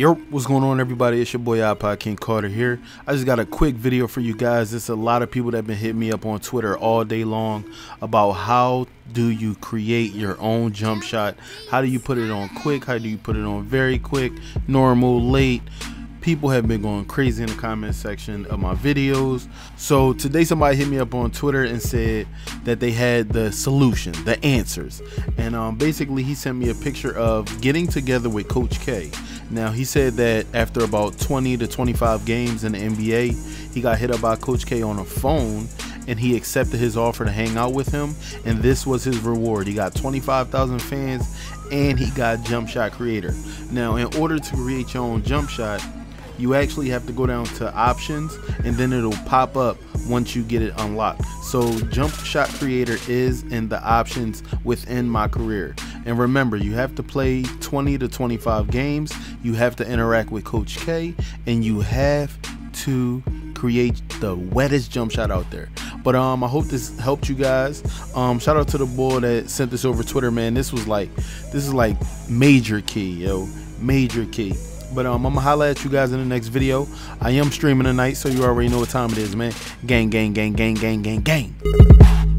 Yo, what's going on, everybody? It's your boy iPodKingCarter here. I just got a quick video for you guys. There's a lot of people that have been hitting me up on Twitter all day long about how do you create your own jump shot? How do you put it on quick? How do you put it on very quick, normal, late? People have been going crazy in the comment section of my videos. So today somebody hit me up on Twitter and said that they had the solution, the answers. And basically he sent me a picture of getting together with Coach K. Now, he said that after about 20 to 25 games in the NBA, he got hit up by Coach K on a phone, and he accepted his offer to hang out with him, and this was his reward. He got 25,000 fans, and he got Jump Shot Creator. Now, in order to create your own jump shot, you actually have to go down to options, and then it'll pop up once you get it unlocked. So Jump Shot Creator is in the options within MyCAREER. And remember, you have to play 20 to 25 games, you have to interact with Coach K, and you have to create the wettest jump shot out there. But I hope this helped you guys. Shout out to the boy that sent this over Twitter, man. This is like major key, yo, major key. But I'm gonna holla at you guys in the next video. I am streaming tonight, so you already know what time it is, man. Gang, gang, gang, gang, gang, gang, gang.